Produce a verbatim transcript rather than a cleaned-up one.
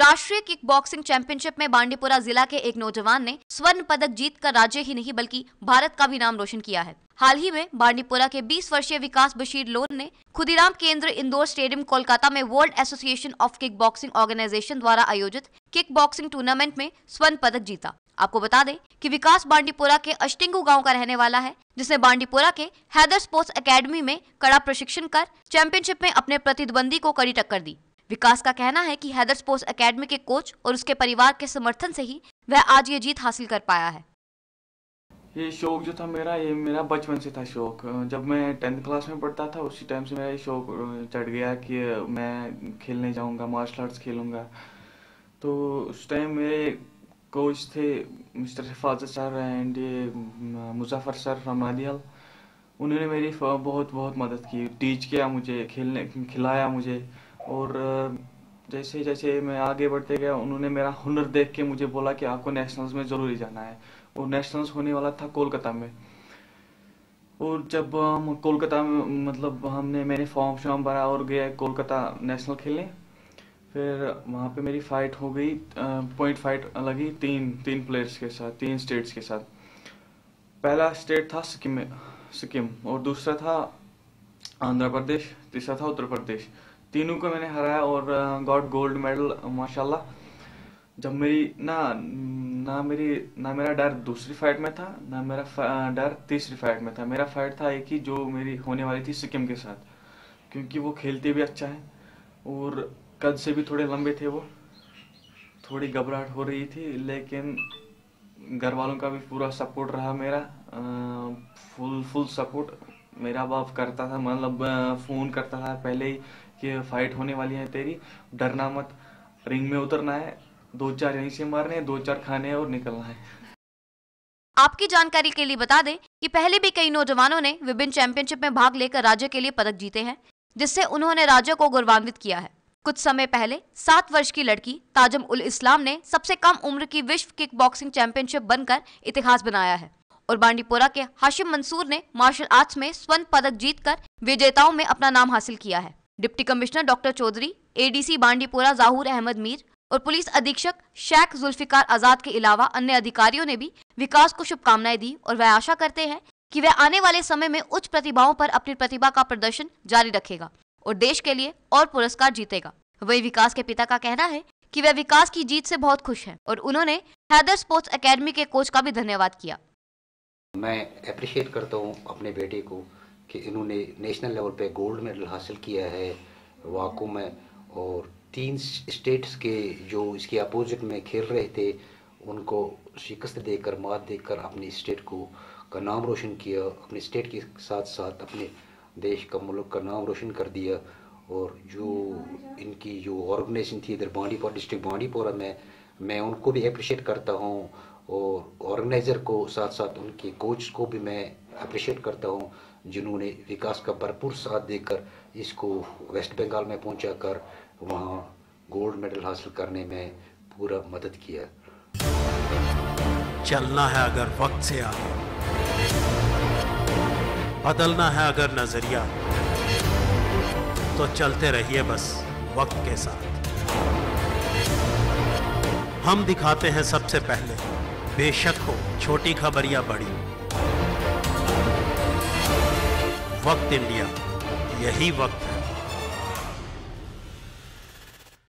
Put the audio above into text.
राष्ट्रीय kickboxing championship में बांडीपोरा जिला के एक नौजवान ने स्वर्ण पदक जीतकर राज्य ही नहीं बल्कि भारत का भी नाम रोशन किया है। हाल ही में बांडीपोरा के बीस वर्षीय विकास बशीर लोन ने खुदीराम केंद्र इंदौर स्टेडियम कोलकाता में world association of kickboxing organisation द्वारा आयोजित किकबॉक्सिंग टूर्नामेंट में स्वर्ण पदक जीता। आपको बता दें कि विकास बांडीपोरा के अष्टिंगू गांव का रहने वाला है, जिसने बांडीपोरा के हैदर स्पोर्ट्स अकेडमी में कड़ा प्रशिक्षण कर चैंपियनशिप में अपने प्रतिद्वंदी को कड़ी टक्कर दी। विकास का कहना है कि हैदर स्पोर्ट्स अकेडमी के कोच और उसके परिवार के समर्थन से ही वह आज ये जीत हासिल कर पाया है। ये शौक जो था मेरा, ये मेरा बचपन से था शौक। जब मैं टेंथ क्लास में पढ़ता था उसी टाइम से मेरा ये शौक चढ़ गया कि मैं खेलने जाऊंगा, मार्शल आर्ट्स खेलूंगा। तो उस टाइम मेरे कोच थे मिस्टर हिफाजत सर एंड ये मुजफ्फर सर फ्रॉम अहदियल। उन्होंने मेरी बहुत बहुत मदद की, टीच किया मुझे, खेलने खिलाया मुझे। और जैसे जैसे मैं आगे बढ़ते गया उन्होंने मेरा हुनर देख के मुझे बोला कि आपको नेशनल्स में ज़रूरी जाना है। और नेशनल्स होने वाला था कोलकाता में। और जब हम कोलकाता में मतलब हमने मैंने फॉर्म शॉर्म भरा और गया कोलकाता नेशनल खेलने। फिर वहाँ पे मेरी फाइट हो गई, पॉइंट फाइट लगी तीन तीन प्लेयर्स के साथ, तीन स्टेट्स के साथ। पहला स्टेट था सिक्किम सिक्किम और दूसरा था आंध्र प्रदेश, तीसरा था उत्तर प्रदेश। तीनों को मैंने हराया और गॉट गोल्ड मेडल माशाल्लाह। जब मेरी ना ना मेरी ना मेरा डर दूसरी फाइट में था, ना मेरा डर तीसरी फाइट में था। मेरा फाइट था एक ही, जो मेरी होने वाली थी सिक्किम के साथ, क्योंकि वो खेलते भी अच्छा है और कद से भी थोड़े लंबे थे। वो थोड़ी घबराहट हो रही थी, लेकिन घर वालों का भी पूरा सपोर्ट रहा मेरा, फुल फुल सपोर्ट। मेरा बाप करता था, मतलब फ़ोन करता था पहले ही कि फाइट होने वाली है तेरी, डरना मत, रिंग में उतरना है, दो चार यहीं से मारने हैं, दो चार खाने हैं और निकलना है। आपकी जानकारी के लिए बता दें कि पहले भी कई नौजवानों ने विभिन्न चैंपियनशिप में भाग लेकर राज्य के लिए पदक जीते हैं, जिससे उन्होंने राज्य को गौरवान्वित किया है। कुछ समय पहले सात वर्ष की लड़की ताजम उल इस्लाम ने सबसे कम उम्र की विश्व किकबॉक्सिंग चैंपियनशिप बनकर इतिहास बनाया है और बांडीपोरा के हाशिम मंसूर ने मार्शल आर्ट्स में स्वर्ण पदक जीतकर विजेताओं में अपना नाम हासिल किया है। Deputy commissioner doctor Chaudhary, ADC Bandipora Zahoor Ahmad Mir और पुलिस अधीक्षक शैख़ ज़ुल्फ़िकार आज़ाद के अलावा अन्य अधिकारियों ने भी विकास को शुभकामनाएं दी और वह आशा करते हैं कि वह आने वाले समय में उच्च प्रतिभाओं पर अपनी प्रतिभा का प्रदर्शन जारी रखेगा और देश के लिए और पुरस्कार जीतेगा। वही विकास के पिता का कहना है कि वह विकास की जीत से बहुत खुश है और उन्होंने हैदर स्पोर्ट्स अकेडमी के कोच का भी धन्यवाद किया। मैं अप्रिशिएट करता हूँ अपने बेटे को कि इन्होंने नेशनल लेवल पे गोल्ड मेडल हासिल किया है वाको में, और तीन स्टेट्स के जो इसके अपोजिट में खेल रहे थे उनको शिकस्त देकर, मात देकर अपनी स्टेट को का नाम रोशन किया, अपने स्टेट के साथ साथ अपने देश का, मुल्क का नाम रोशन कर दिया। और जो इनकी जो ऑर्गेनाइजेशन थी इधर बांडीपोरा डिस्ट्रिक्ट बांडीपोरा में, मैं उनको भी अप्रिशिएट करता हूँ और ऑर्गेनाइज़र को साथ साथ उनके कोच को भी मैं अप्रिशिएट करता हूँ, जिन्होंने विकास का भरपूर साथ देकर इसको वेस्ट बंगाल में पहुँचा कर वहाँ गोल्ड मेडल हासिल करने में पूरा मदद किया। चलना है अगर वक्त से आगे, बदलना है अगर नजरिया, तो चलते रहिए बस वक्त के साथ। हम दिखाते हैं सबसे पहले, बेशक हो छोटी खबर या बड़ी। वक्त इंडिया, यही वक्त है।